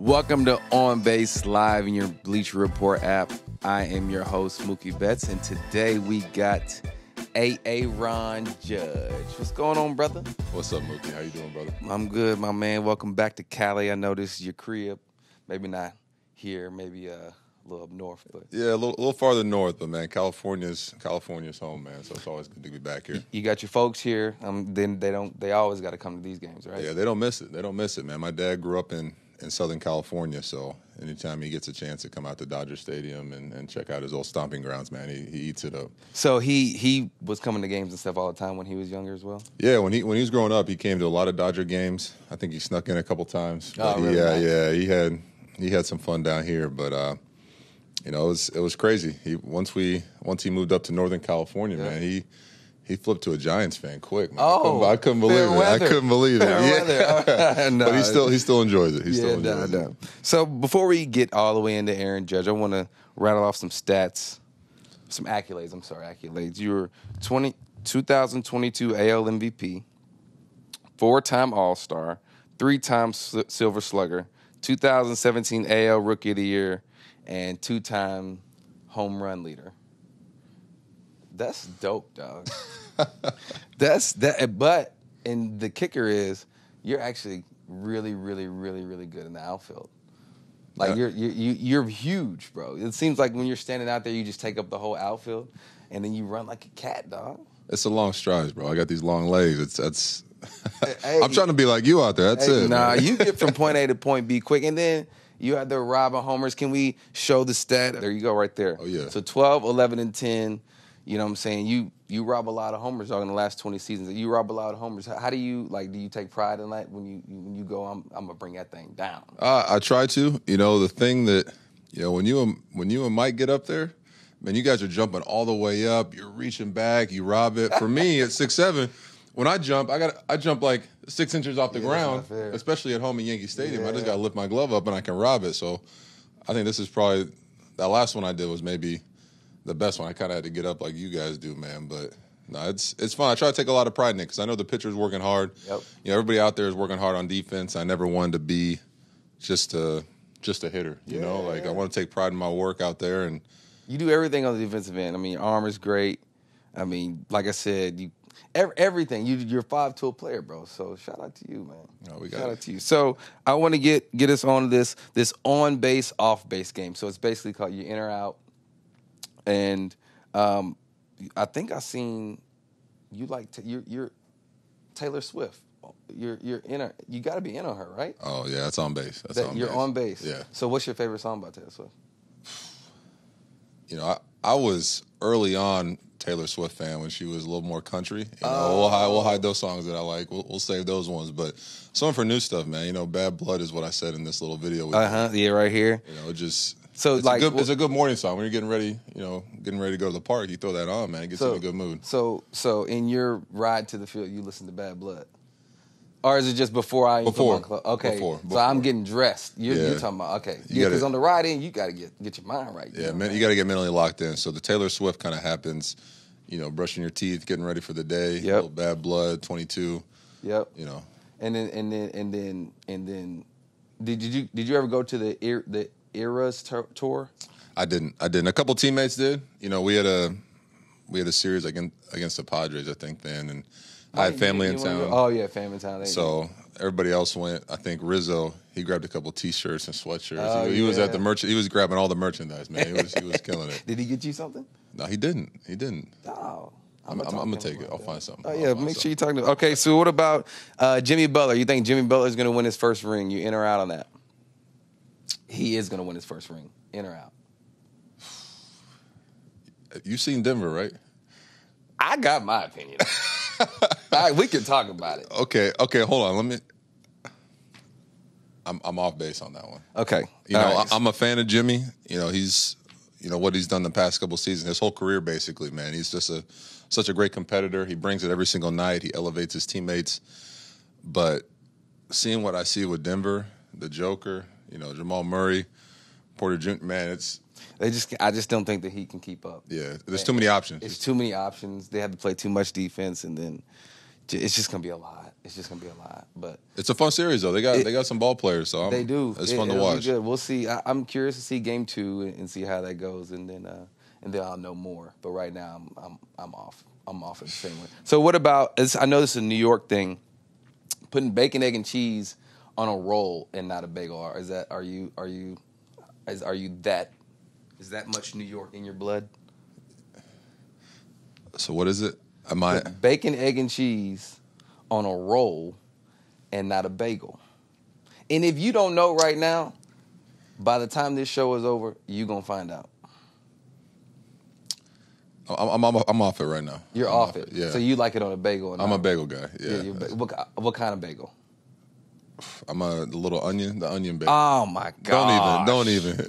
Welcome to On Base Live in your Bleacher Report app. I am your host, Mookie Betts, and today we got Aaron Judge. What's going on, brother? What's up, Mookie? How you doing, brother? I'm good, my man. Welcome back to Cali. I know this is your crib. Maybe not here, maybe a little up north. But yeah, a little farther north, but, man, California's home, man, so it's always good to be back here. You got your folks here. Then they always got to come to these games, right? Yeah, they don't miss it. They don't miss it, man. My dad grew up in Southern California, so anytime he gets a chance to come out to Dodger Stadium and check out his old stomping grounds, man, he eats it up. So he was coming to games and stuff all the time when he was younger as well? Yeah, when he was growing up, he came to a lot of Dodger games. I think he snuck in a couple times. Oh, really? Yeah, nice. Yeah, he had some fun down here, but you know, it was crazy. Once he moved up to Northern California, yeah, man, he flipped to a Giants fan quick, man. Oh, I couldn't believe it. I couldn't believe it. Yeah. No, but he still enjoys it. He still enjoys it. So before we get all the way into Aaron Judge, I want to rattle off some stats, some accolades. I'm sorry, accolades. You were 2022 AL MVP, 4-time All-Star, 3-time Silver Slugger, 2017 AL Rookie of the Year, and 2-time home run leader. That's dope, dog. But and the kicker is, you're actually really, really, really, really good in the outfield. Like, yeah, you're huge, bro. It seems like when you're standing out there, you just take up the whole outfield, and then you run like a cat, dog. It's a long strides, bro. I got these long legs. It's hey, I'm trying to be like you out there. That's it. Nah, you get from point A to point B quick, and then you had the Robin homers. Can we show the stat? There you go, right there. Oh yeah. So 12, 11, and 10. You know what I'm saying? You rob a lot of homers, dog, in the last 20 seasons. You rob a lot of homers. How do you, like, do you take pride in that when you go, I'm gonna bring that thing down? I try to. You know, the thing that, you know, when you and Mike get up there, man, you guys are jumping all the way up. You're reaching back. You rob it. For me, at 6'7", when I jump, I jump like 6 inches off the ground, especially at home in Yankee Stadium. Yeah. I just gotta lift my glove up and I can rob it. So I think this is probably, that last one I did was maybe the best one. I kind of had to get up like you guys do, man. But no, it's fun. I try to take a lot of pride in it because I know the pitcher's working hard. Yep. You know, everybody out there is working hard on defense. I never wanted to be just a hitter. You know, like, I want to take pride in my work out there. And you do everything on the defensive end. I mean, your arm is great. I mean, like I said, you everything. You're a 5-tool player, bro. So shout out to you, man. Oh, we got shout it. Out to you. So I want to get us on this on base off base game. So it's basically called you in or out. And I think I seen you like you're Taylor Swift. You're in her. You got to be in on her, right? Oh yeah, that's on base. You're on base. Yeah. So what's your favorite song by Taylor Swift? You know, I was early on Taylor Swift fan when she was a little more country. You know, we'll hide those songs that I like. We'll save those ones. But some of her new stuff, man. You know, Bad Blood is what I said in this little video with you. Yeah, right here. You know, just. So it's like it's a good morning song when you're getting ready to go to the park. You throw that on, man. It gets you in a good mood. So in your ride to the field, you listen to Bad Blood, or is it just before I even put my clothes? Okay, before. So I'm getting dressed. You're talking about okay, because on the ride in, you got to get your mind right. Yeah, man, you got to get mentally locked in. So the Taylor Swift kind of happens, you know, brushing your teeth, getting ready for the day. Yep. A little Bad Blood, 22. Yep. You know, and then, did you ever go to the Eras tour? I didn't. A couple teammates did. You know, we had a series against the Padres, I think, then, and I had family in town. Oh yeah, family in town. So everybody else went. I think Rizzo, he grabbed a couple T-shirts and sweatshirts. Oh, he was at the merchant. He was grabbing all the merchandise, man. He was killing it. Did he get you something? No, he didn't. Oh, I'm gonna take it. I'll find something. Oh yeah, make sure you're talking to. Okay, so what about Jimmy Butler? You think Jimmy Butler's gonna win his first ring? You in or out on that? He is going to win his first ring, in or out. You've seen Denver, right? I got my opinion. Right, we can talk about it. Okay, hold on. I'm off base on that one. Okay. You know, right. I'm a fan of Jimmy. You know, what he's done the past couple seasons, his whole career basically, man. He's just such a great competitor. He brings it every single night. He elevates his teammates. But seeing what I see with Denver, the Joker, you know, Jamal Murray, Porter Jr., man, I just don't think that he can keep up. Yeah, there's too many options. They have to play too much defense, and then it's just going to be a lot. It's just gonna be a lot, but it's a fun series though. They got some ball players, so they do. It's fun to watch. Good. We'll see. I'm curious to see game 2 and see how that goes, and then I'll know more. But right now, I'm off. I'm off at the same way. So what about? I know this is a New York thing. Putting bacon, egg, and cheese on a roll and not a bagel. Is that much New York in your blood? So what is it? Bacon, egg, and cheese on a roll and not a bagel. And if you don't know right now, by the time this show is over, you're going to find out. I'm off it right now. You're off it. Yeah. So you like it on a bagel. And I'm a bagel guy. Yeah. What kind of bagel? I'm a little onion, the onion bagel. Oh, my God. Don't even.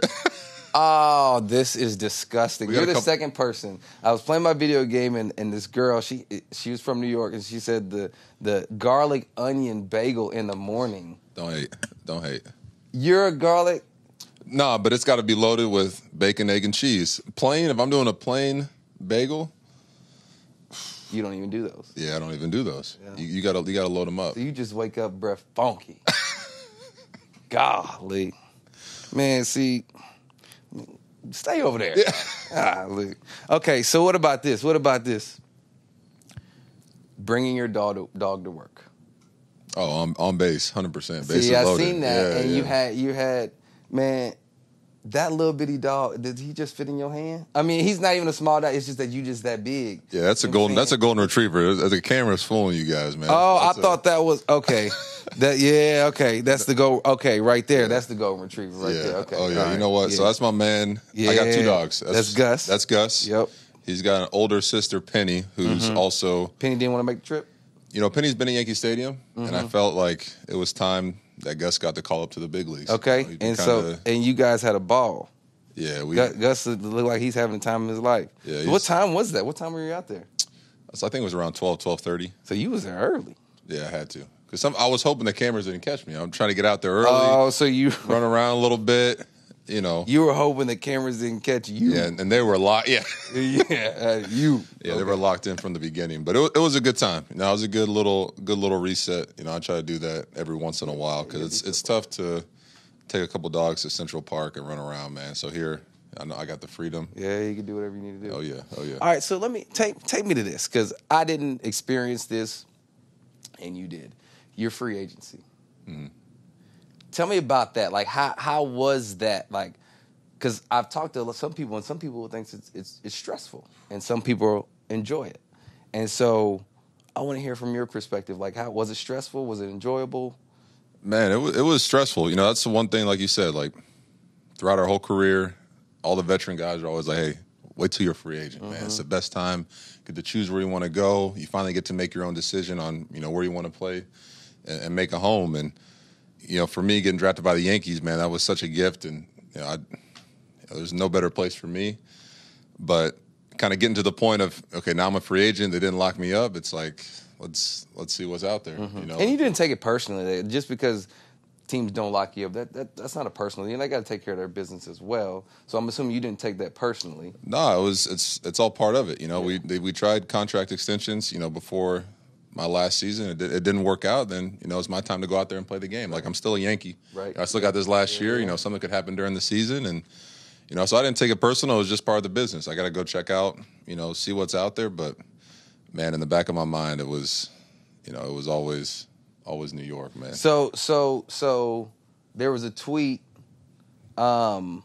Oh, this is disgusting. You're the second person. I was playing my video game, and this girl, she was from New York, and she said the garlic onion bagel in the morning. Don't hate. You're a garlic? Nah, but it's got to be loaded with bacon, egg, and cheese. Plain, if I'm doing a plain bagel. You don't even do those. Yeah, I don't even do those. Yeah. You gotta load them up. So you just wake up breath funky. Golly. Man, see... Stay over there. Yeah. Okay, so what about this? Bringing your dog to work. Oh, on base, 100%. Base is loaded. See, I seen that, and you had, man, that little bitty dog. Did he just fit in your hand? I mean, he's not even a small dog. It's just that you just that big. Yeah, that's a golden retriever. The camera's fooling you guys, man. Oh, I thought that was okay. That's the go. Okay, right there. That's the golden retriever right there. Okay. Oh, yeah. Right. You know what? Yeah. So that's my man. Yeah. I got 2 dogs. That's Gus. Yep. He's got an older sister, Penny, who's also... Penny didn't want to make the trip? You know, Penny's been at Yankee Stadium, and I felt like it was time that Gus got the call up to the big leagues. Okay. You know, and you guys had a ball. Yeah. Gus looked like he's having the time of his life. Yeah. So what time was that? What time were you out there? So I think it was around 12:30. So you was there early. Yeah, I had to. Because I was hoping the cameras didn't catch me. I'm trying to get out there early. Oh, so you run around a little bit, you know. You were hoping the cameras didn't catch you. Yeah, and they were locked. Yeah, you. Yeah, okay. They were locked in from the beginning. But it was a good time. You know, it was a good little reset. You know, I try to do that every once in a while because it's tough to take a couple dogs to Central Park and run around, man. So here, I know I got the freedom. Yeah, you can do whatever you need to do. Oh yeah. All right, so let me take me to this because I didn't experience this, and you did. Your free agency. Mm-hmm. Tell me about that. Like, how was that? Like, because I've talked to some people, and some people think it's stressful, and some people enjoy it. And so, I want to hear from your perspective. Like, how was it stressful? Was it enjoyable? Man, it was stressful. You know, that's the one thing. Like you said, like throughout our whole career, all the veteran guys are always like, "Hey, wait till you're a free agent, man. It's the best time. Get to choose where you want to go. You finally get to make your own decision on where you want to play." And make a home. And, you know, for me, getting drafted by the Yankees, man, that was such a gift. And, you know, there's no better place for me. But kind of getting to the point of, okay, now I'm a free agent. They didn't lock me up. It's like, let's see what's out there. Mm-hmm. You know? And you didn't take it personally. Just because teams don't lock you up, that's not a personal thing. They got to take care of their business as well. So I'm assuming you didn't take that personally. No, it's all part of it. You know, we tried contract extensions, you know, before – my last season, it didn't work out, then, you know, it's my time to go out there and play the game. Like, I'm still a Yankee. Right. I still got this last year. You know, something could happen during the season. And, you know, so I didn't take it personal. It was just part of the business. I got to go check out, you know, see what's out there. But, man, in the back of my mind, it was, you know, it was always New York, man. So there was a tweet, and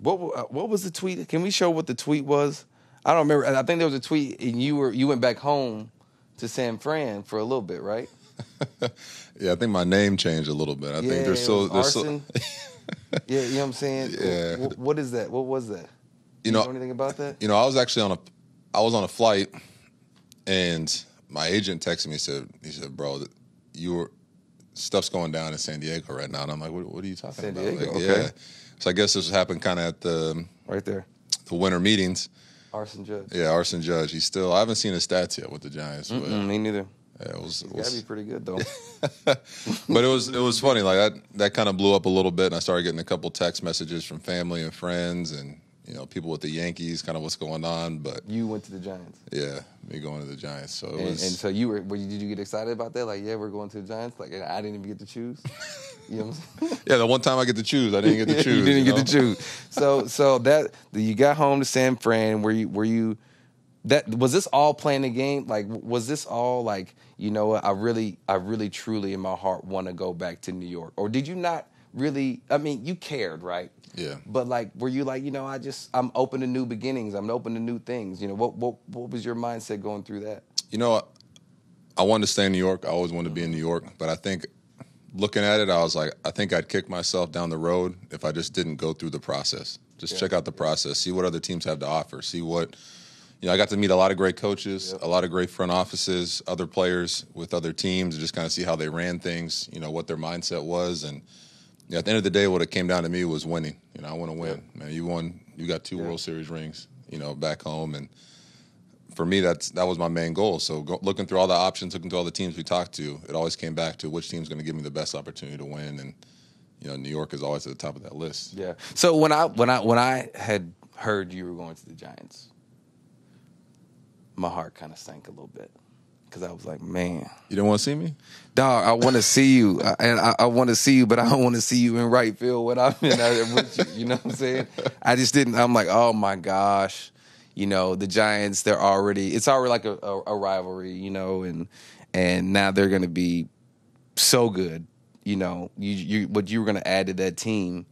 what was the tweet? Can we show what the tweet was? I don't remember. I think there was a tweet, and you went back home to San Fran for a little bit, right? Yeah, I think my name changed a little bit. I think there's still arson. Yeah, you know what I'm saying? Yeah. What is that? What was that? You know anything about that? You know, I was actually on a flight, and my agent texted me. He said, "Bro, stuff's going down in San Diego right now." And I'm like, "What are you talking about?" San Diego. Like, okay. Yeah. So I guess this happened kind of at the winter meetings. Arson Judge. Yeah, Arson Judge. He's still... I haven't seen his stats yet with the Giants. But, me neither. Yeah, he's got to be pretty good, though. But it was funny. Like, that kind of blew up a little bit, and I started getting a couple text messages from family and friends, and, you know, people with the Yankees, kind of what's going on. But you went to the Giants. Yeah, me going to the Giants. So it was. And so you were did you get excited about that? Like, yeah, we're going to the Giants. Like, I didn't even get to choose. You know what I'm saying? Yeah, the one time I get to choose, I didn't get to choose. you didn't get to choose. So that you got home to San Fran. Were you? That was this all playing the game? Like, was this all like, you know what? I really, truly in my heart want to go back to New York. Or did you not really? I mean, you cared, right? Yeah. But like, were you like, you know, I'm open to new beginnings. I'm open to new things. You know, what was your mindset going through that? You know, I wanted to stay in New York. I always wanted to be in New York. But I think looking at it, I was like, I think I'd kick myself down the road if I just didn't go through the process. Just check out the process. See what other teams have to offer. See what. You know, I got to meet a lot of great coaches, a lot of great front offices, other players with other teams, and just kind of see how they ran things, you know, what their mindset was. And you know, at the end of the day, what it came down to me was winning. You know, I want to win. Yeah. Man, you won. You got two World Series rings, you know, back home. And for me, that was my main goal. So looking through all the options, looking through all the teams we talked to, it always came back to which team's going to give me the best opportunity to win. And, you know, New York is always at the top of that list. Yeah. So when I had heard you were going to the Giants, my heart kind of sank a little bit because I was like, man. You don't want to see me? Dog, I want to see you. I want to see you, but I don't want to see you in right field when I'm in there with you. You know what I'm saying? I just didn't. I'm like, oh, my gosh. You know, the Giants, it's already like a rivalry, you know, and now they're going to be so good, you know, what you were going to add to that team.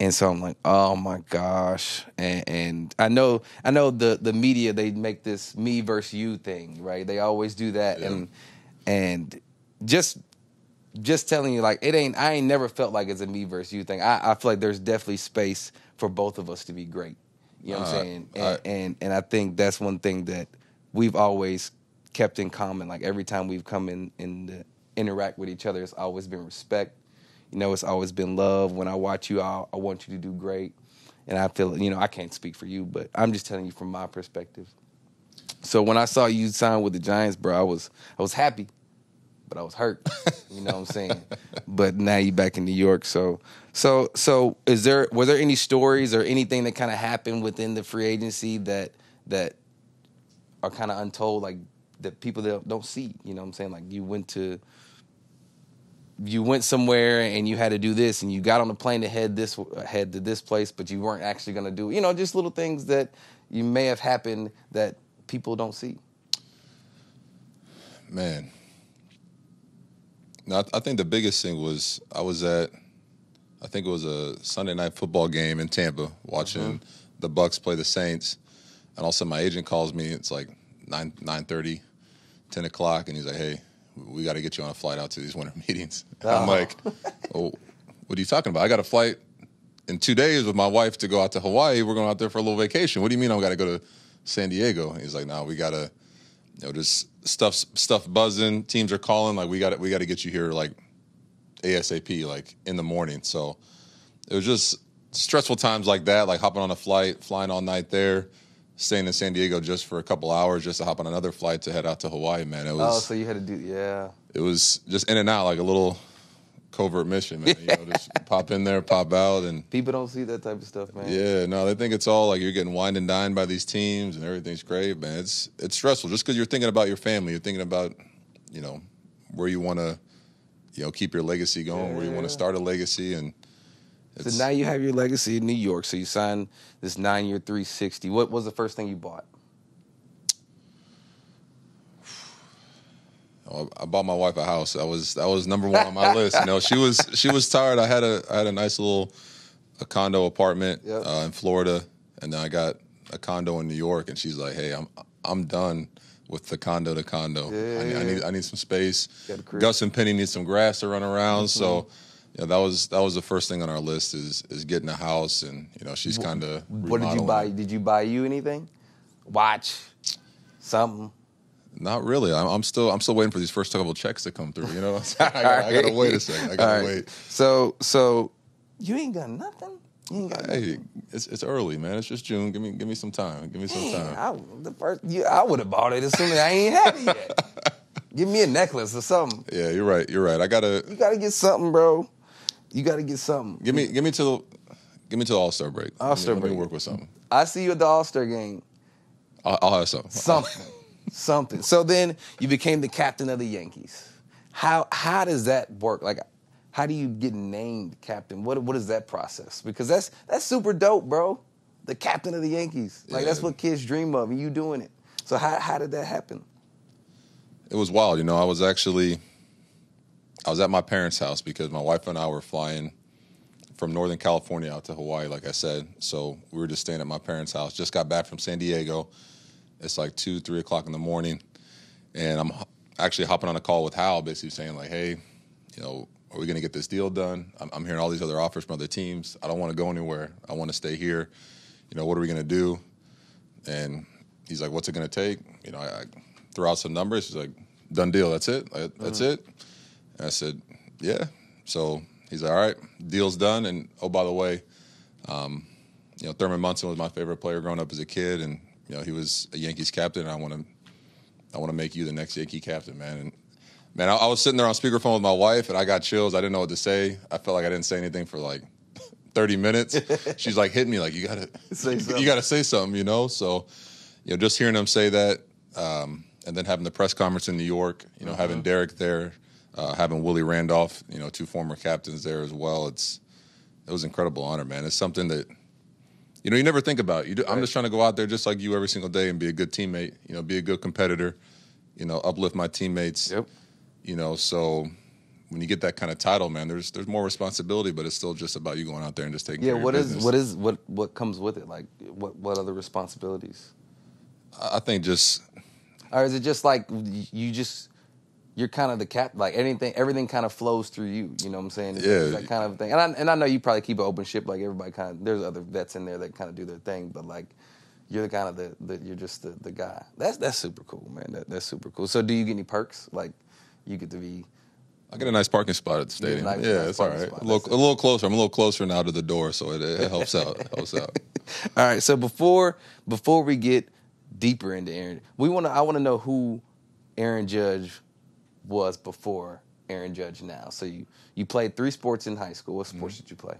And so I'm like, oh my gosh, and I know the media, they make this me versus you thing, right? They always do that, and just telling you, like, I ain't never felt like it's a me versus you thing. I feel like there's definitely space for both of us to be great. You know what I'm saying? And I think that's one thing that we've always kept in common. Like every time we've come in and interact with each other, it's always been respect. You know, it's always been love. When I watch you, I want you to do great. And I feel, you know, I can't speak for you, but I'm just telling you from my perspective. So when I saw you sign with the Giants, bro, I was happy, but I was hurt. You know what I'm saying? But now you're back in New York. So were there any stories or anything that kind of happened within the free agency that are kind of untold, like that people don't see? You know what I'm saying? Like you went somewhere and you had to do this, and you got on the plane to head to this place, but you weren't actually going to do, you know, just little things that you may have happened that people don't see. Man, no, I think the biggest thing was I think it was a Sunday night football game in Tampa, watching the Bucs play the Saints, and also my agent calls me. It's like 9:30, 10 o'clock, and he's like, "Hey, we got to get you on a flight out to these winter meetings." And I'm like, "Oh, what are you talking about? I got a flight in 2 days with my wife to go out to Hawaii. We're going out there for a little vacation. What do you mean I got to go to San Diego?" And he's like, "No, we got to, you know, just stuff buzzing. Teams are calling. Like we got to get you here like ASAP, like in the morning." So it was just stressful times like that, like hopping on a flight, flying all night there, staying in San Diego just for a couple hours just to hop on another flight to head out to Hawaii, man. It was, so you had to do, It was just in and out, like a little covert mission, man. You know, just pop in there, pop out. And people don't see that type of stuff, man. Yeah, no, they think it's all like you're getting wined and dined by these teams and everything's great, man. It's stressful just because you're thinking about your family. You're thinking about, you know, where you want to, you know, keep your legacy going, where you want to start a legacy. And so now you have your legacy in New York. So you signed this 9-year 360. What was the first thing you bought? Oh, I bought my wife a house. That was number one on my list. You know, she was tired. I had a nice little condo apartment in Florida, and then I got a condo in New York. And she's like, "Hey, I'm done with the condo to condo. I need some space. Gus and Penny need some grass to run around." So. Yeah, that was the first thing on our list is getting a house, and you know she's kind of. What did you buy? Did you buy you anything? Watch, something. Not really. I'm still waiting for these first couple checks to come through. You know, I gotta wait a second. I gotta wait. So you ain't got nothing. Hey, it's early, man. It's just June. Give me some time. Give me some time. I would have bought it as soon as I ain't had it yet. Give me a necklace or something. Yeah, you're right. You gotta get something, bro. You got to get something. Give me to Give me to the All-Star break. All-Star break. Let me work with something. I see you at the All-Star game. I'll have something. Something. So then you became the captain of the Yankees. How does that work? Like, how do you get named captain? What is that process? Because that's super dope, bro. The captain of the Yankees. Like, that's what kids dream of, and you doing it. So how did that happen? It was wild. You know, I was at my parents' house because my wife and I were flying from Northern California out to Hawaii, like I said. So we were just staying at my parents' house. Just got back from San Diego. It's like 2, 3 o'clock in the morning. And I'm actually hopping on a call with Hal, basically saying, like, hey, you know, are we going to get this deal done? I'm hearing all these other offers from other teams. I don't want to go anywhere. I want to stay here. You know, what are we going to do? And he's like, what's it going to take? You know, I threw out some numbers. He's like, done deal. That's it. That's it. And I said, yeah. So he's like, all right, deal's done. And, oh, by the way, you know, Thurman Munson was my favorite player growing up as a kid. And, you know, he was a Yankees captain. And I want to make you the next Yankee captain, man. And, man, I was sitting there on speakerphone with my wife, and I got chills. I didn't know what to say. I felt like I didn't say anything for, like, 30 minutes. She's like, hit me. Like, you got to say something, you know? So, you know, just hearing him say that, and then having the press conference in New York, you know, having Derek there, having Willie Randolph, you know, 2 former captains there as well. It was an incredible honor, man. It's something that, you know, you never think about. You do, right. I'm just trying to go out there just like you every single day and be a good teammate, you know, be a good competitor, you know, uplift my teammates. Yep. You know, so when you get that kind of title, man, there's more responsibility, but it's still just about you going out there and just taking care of your business. Yeah, what comes with it? Like, what other responsibilities? I think just... Or is it just like you're kind of the captain, like everything kind of flows through you, you know what I'm saying? It's that kind of thing. And I know you probably keep an open ship, like everybody kind of, there's other vets in there that kind of do their thing, but like you're the kind of you're just the guy. That's super cool, man. That's super cool. So do you get any perks? Like you get to be... I get a nice parking spot at the stadium. It's all right. A little closer. I'm a little closer now to the door, so it helps out. All right, so before we get deeper into Aaron, I want to know who Aaron Judge was before Aaron Judge now. So you played 3 sports in high school. What sports did you play?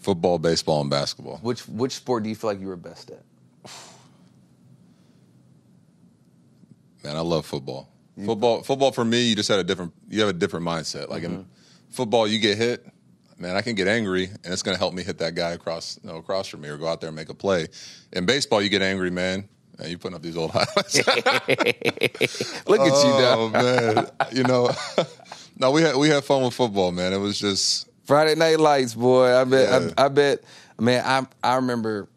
Football, baseball, and basketball. Which sport do you feel like you were best at? Man, I love football. Football for me, you just had you have a different mindset. Like in football, you get hit, man, I can get angry, and it's going to help me hit that guy across from me or go out there and make a play. In baseball, you get angry, man. Man, you're putting up these old highlights. Look at you now. Oh, man. You know, no, we had fun with football, man. It was just... Friday Night Lights, boy. I bet. Man, I remember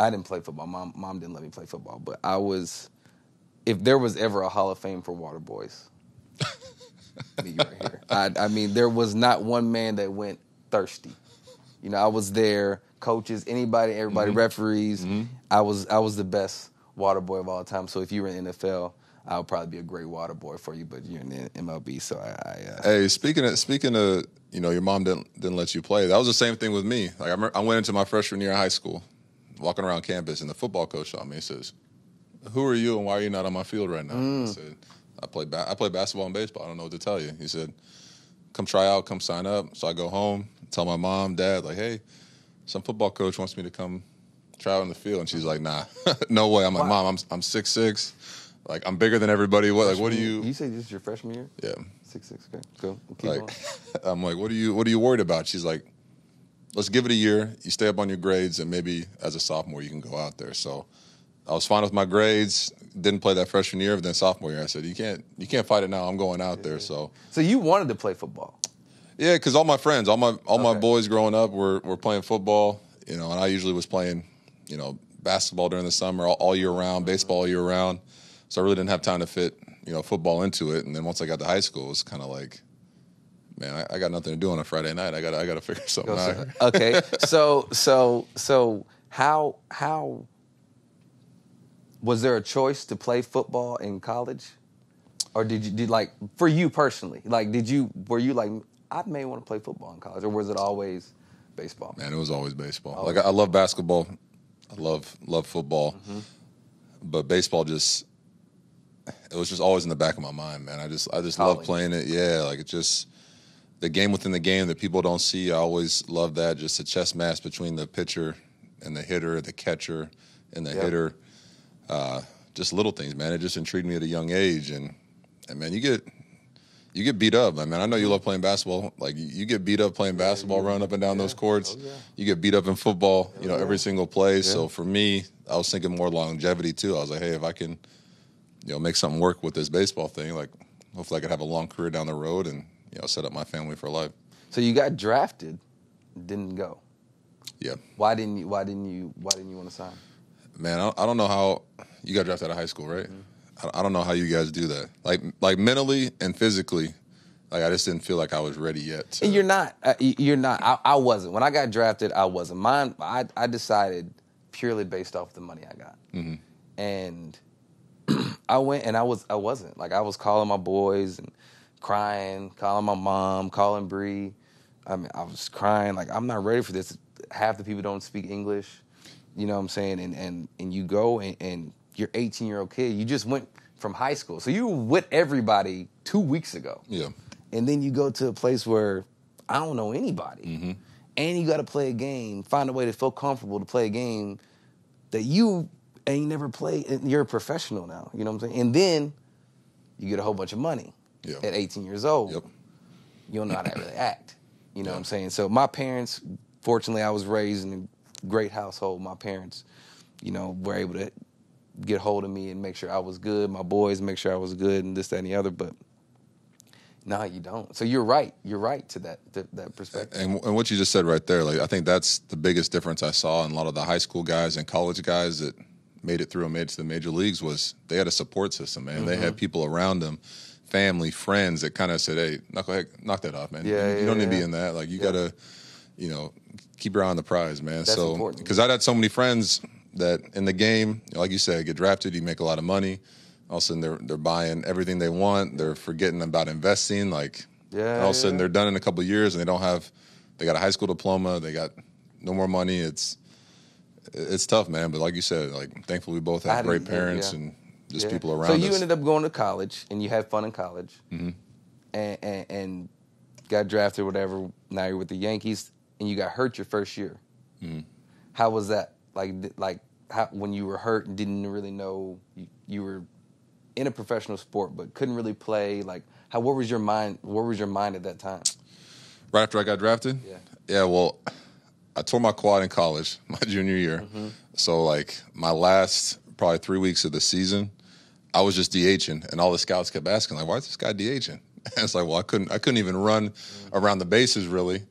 I didn't play football. Mom didn't let me play football, but I was... If there was ever a Hall of Fame for water boys, me right here. I mean, there was not one man that went thirsty. You know, I was there, coaches, everybody, referees. Mm-hmm. I was the best water boy of all time. So if you were in the NFL, I would probably be a great water boy for you. But you're in the MLB, so I hey, speaking of, you know, your mom didn't let you play. That was the same thing with me. Like I went into my freshman year of high school, walking around campus, and the football coach saw me and says, who are you and why are you not on my field right now? I said, I play basketball and baseball. I don't know what to tell you. He said, come try out, come sign up. So I go home, tell my mom, dad, like, hey, some football coach wants me to come try out in the field. And she's like, nah, no way. I'm like, Mom, I'm 6'6". Like, I'm bigger than everybody. What do you... You say this is your freshman year? Yeah. 6'6", okay, cool. We'll keep going. I'm like, what are you worried about? She's like, let's give it a year. You stay up on your grades and maybe as a sophomore you can go out there. So... I was fine with my grades, didn't play that freshman year, but then sophomore year I said, you can't fight it now, I'm going out there. So you wanted to play football? Yeah, because all my friends, my boys growing up were playing football, you know, and I usually was playing, you know, basketball during the summer all year round, baseball all year round, so I really didn't have time to fit, you know, football into it. And then once I got to high school, it was kind of like, man, I got nothing to do on a Friday night, I gotta figure something out. Okay, so how was there a choice to play football in college? Or did for you personally, like, were you like, I may want to play football in college, or was it always baseball? Man, it was always baseball. Always. Like, I love basketball. I love football. Mm-hmm. But baseball it was just always in the back of my mind, man. I just love playing it. Yeah, like, it just, the game within the game that people don't see, I always love that, just a chess match between the pitcher and the hitter, the catcher and the hitter. Just little things, man. It just intrigued me at a young age. And man, you get beat up. I mean, I know you love playing basketball. Like, you get beat up playing basketball, running up and down those courts. Oh, yeah. You get beat up in football, every single play. Yeah. So for me, I was thinking more longevity too. I was like, hey, if I can, make something work with this baseball thing, like, hopefully I could have a long career down the road and, set up my family for life. So you got drafted, didn't go. Yeah. Why didn't you want to sign? Man, I don't know how you got drafted out of high school, right? Mm-hmm. I don't know how you guys do that. Like mentally and physically, like, I just didn't feel like I was ready yet. And you're not. I wasn't. When I got drafted, I wasn't. Mine, I decided purely based off the money I got. Mm-hmm. And I went, and I wasn't. Like, I was calling my boys and crying, calling my mom, calling Bree. I mean, I was crying. Like, I'm not ready for this. Half the people don't speak English. You know what I'm saying? And you go and you're 18-year-old kid. You just went from high school. So you were with everybody 2 weeks ago. Yeah. And then you go to a place where I don't know anybody. Mm-hmm. And you got to play a game, find a way to feel comfortable to play a game that you ain't never played. And you're a professional now. You know what I'm saying? And then you get a whole bunch of money at 18 years old. Yep. You don't know how to really act. You know what I'm saying? So my parents, fortunately, I was raised in great household. My parents, were able to get hold of me and make sure I was good. My boys make sure I was good and this, that, and the other. But no, you don't. So you're right. You're right to that perspective. And what you just said right there, like, I think that's the biggest difference I saw in a lot of the high school guys and college guys that made it through and made it to the major leagues was they had a support system, man. Mm-hmm. They had people around them, family, friends that kind of said, hey, knock that off, man. Yeah, you don't need to be in that. Like, you got to, keep your eye on the prize, man. That's important. Because I'd had so many friends that in the game, like you said, get drafted, you make a lot of money. All of a sudden, they're buying everything they want. They're forgetting about investing. Like, all of a sudden, they're done in a couple of years, and they got a high school diploma. They got no more money. It's tough, man. But like you said, like, thankfully, we both have great parents and just people around us. So you ended up going to college, and you had fun in college, mm-hmm. and got drafted, whatever. Now you're with the Yankees. And you got hurt your first year. Mm-hmm. How was that? When you were hurt and didn't really know you were in a professional sport but couldn't really play. Like, what was your mind? Where was your mind at that time? Right after I got drafted? Yeah. Yeah. Well, I tore my quad in college, my junior year. Mm-hmm. So like my last probably 3 weeks of the season, I was just DHing, and all the scouts kept asking, like, why is this guy DHing? And it's like, well, I couldn't even run around the bases really.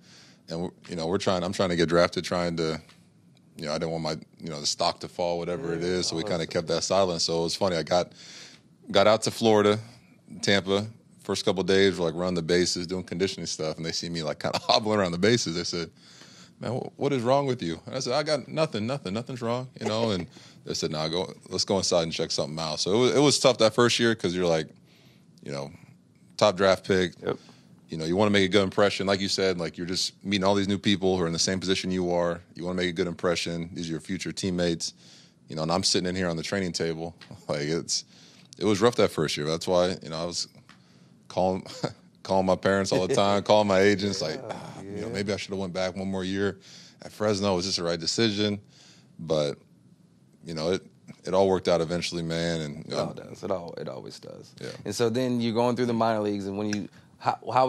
And, I'm trying to get drafted, I didn't want my, the stock to fall, whatever it is. So we kind of kept that silent. So it was funny. I got out to Florida, Tampa, first couple of days, we're like running the bases, doing conditioning stuff. And they see me like kind of hobbling around the bases. They said, man, what is wrong with you? And I said, I got nothing. Nothing's wrong, And they said, nah, let's go inside and check something out. So it was tough that first year because you're like, top draft pick. Yep. You want to make a good impression. Like you said, like you're just meeting all these new people who are in the same position you are. You want to make a good impression. These are your future teammates. And I'm sitting in here on the training table. Like it was rough that first year. That's why, I was calling my parents all the time, calling my agents, maybe I should have went back one more year at Fresno. Was this the right decision? But, it all worked out eventually, man. And it all does. It always does. Yeah. And so then you're going through the minor leagues, and when you – How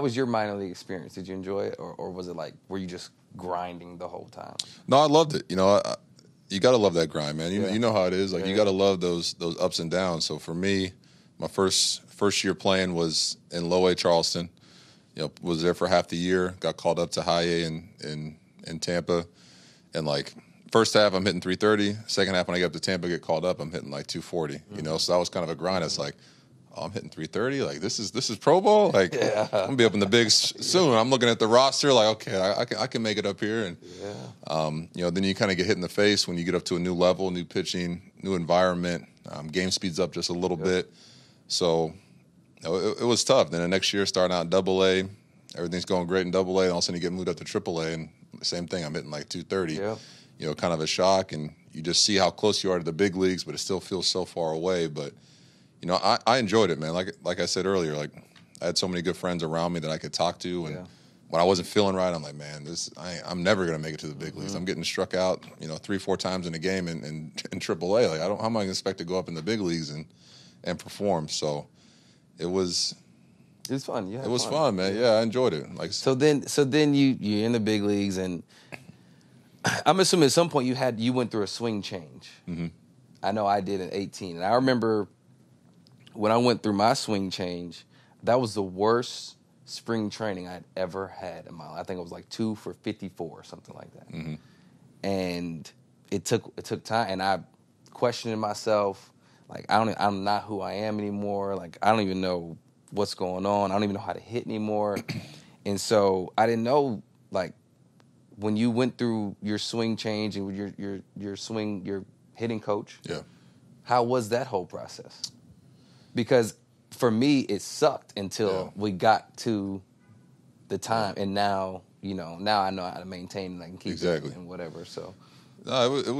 was your minor league experience? Did you enjoy it, or was it like, were you just grinding the whole time? No, I loved it. You got to love that grind, man. You know how it is. Like you got to love those ups and downs. So for me, my first year playing was in Low A Charleston. Was there for half the year. Got called up to High A in Tampa, and like first half I'm hitting 330. Second half when I get up to Tampa, get called up, I'm hitting like 240. Mm-hmm. So that was kind of a grind. Mm-hmm. It's like, I'm hitting 330. Like this is Pro Bowl. Like I'm gonna be up in the bigs soon. I'm looking at the roster. Like okay, I can make it up here. And then you kind of get hit in the face when you get up to a new level, new pitching, new environment. Game speeds up just a little bit. So it was tough. Then the next year, starting out in Double A, everything's going great in Double A. And all of a sudden, you get moved up to Triple A, and same thing. I'm hitting like 230. Yeah. Kind of a shock, and you just see how close you are to the big leagues, but it still feels so far away. But I enjoyed it, man. Like I said earlier, like I had so many good friends around me that I could talk to. And when I wasn't feeling right, I'm like, man, I'm never going to make it to the big leagues. I'm getting struck out, 3-4 times in a game in Triple A. Like, how am I going to expect to go up in the big leagues and perform? So it was. It was fun. Yeah, it was fun, man. Yeah, I enjoyed it. Like so then you're in the big leagues, and I'm assuming at some point you went through a swing change. Mm-hmm. I know I did at 18, and I remember when I went through my swing change, that was the worst spring training I'd ever had in my life. I think it was like 2 for 54 or something like that, mm-hmm. and it took time, and I questioned myself. Like I'm not who I am anymore. Like I don't even know what's going on. I don't even know how to hit anymore. And so I didn't know, like, when you went through your swing change and your hitting coach, how was that whole process? Because for me, it sucked until we got to the time. And now, now I know how to maintain and I can keep it and whatever. So no, It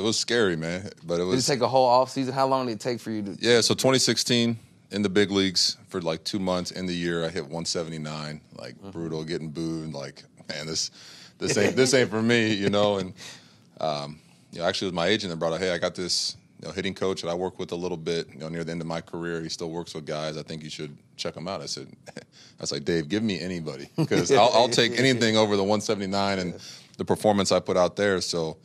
was scary, man. But it was. Did it take a whole off season? How long did it take for you to? Yeah, so 2016 in the big leagues for like 2 months in the year, I hit 179, like brutal, getting booed, like, man, this ain't for me, And actually, it was my agent that brought up, hey, I got this hitting coach that I work with a little bit. Near the end of my career, he still works with guys. I think you should check him out. I said, Dave, give me anybody because I'll take anything over the 179 and the performance I put out there. So.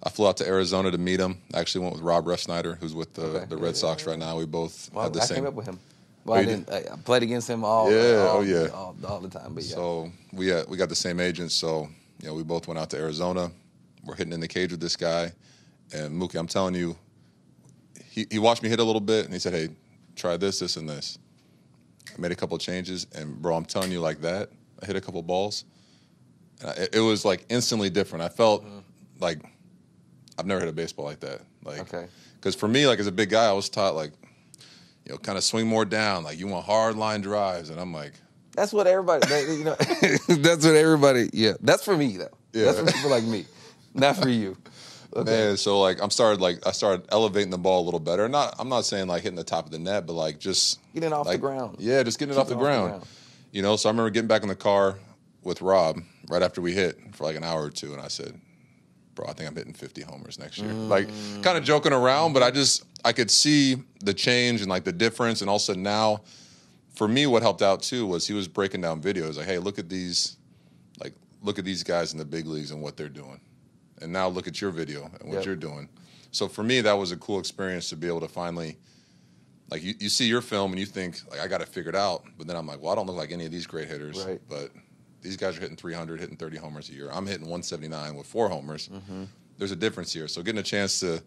I flew out to Arizona to meet him. I actually went with Rob Refsnyder, who's with the Red Sox right now. We both had the same. I came up with him. Well, I played against him all the time. But so we got the same agent. So we both went out to Arizona. We're hitting in the cage with this guy, and Mookie, I'm telling you, he watched me hit a little bit, and he said, "Hey, try this, this, and this." I made a couple of changes, and bro, I'm telling you, like that, I hit a couple balls. It was like instantly different. I felt like. I've never hit a baseball like that. Because for me, like, as a big guy, I was taught, like, kind of swing more down. Like, you want hard line drives. And I'm like. That's what everybody, yeah. That's for me, though. Yeah. That's for people like me. Not for you. Okay. Man, so, like, I started elevating the ball a little better. I'm not saying, like, hitting the top of the net, but, like, just. Getting it off the ground. Yeah, just getting it off the ground. So I remember getting back in the car with Rob right after we hit for, like, an hour or two. And I said, bro, I think I'm hitting 50 homers next year. Like, kind of joking around, but I could see the change and, like, the difference. And also now, for me, what helped out, too, was he was breaking down videos. Like, hey, look at these guys in the big leagues and what they're doing. And now look at your video and what you're doing. So, for me, that was a cool experience to be able to finally, like, you see your film and you think, like, I got it figured out. But then I'm like, well, I don't look like any of these great hitters. Right. But these guys are hitting 300, hitting 30 homers a year. I'm hitting 179 with 4 homers. Mm-hmm. There's a difference here. So getting a chance to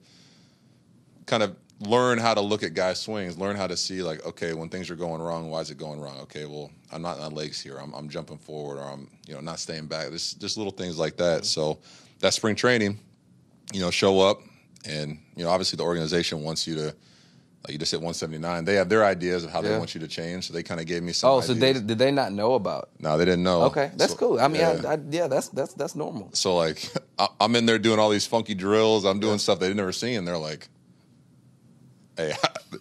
kind of learn how to look at guys' swings, learn how to see, like, okay, when things are going wrong, why is it going wrong? Okay, well, I'm not on legs here. I'm jumping forward, or I'm not staying back. There's just little things like that. Mm-hmm. So that spring training, show up, and obviously the organization wants you to. Like, you just hit 179. They have their ideas of how they want you to change, so they kind of gave me some ideas. So did they not know about? No, they didn't know. Okay, that's cool. I mean, that's normal. So, like, I'm in there doing all these funky drills. I'm doing stuff they'd never seen. They're like, hey,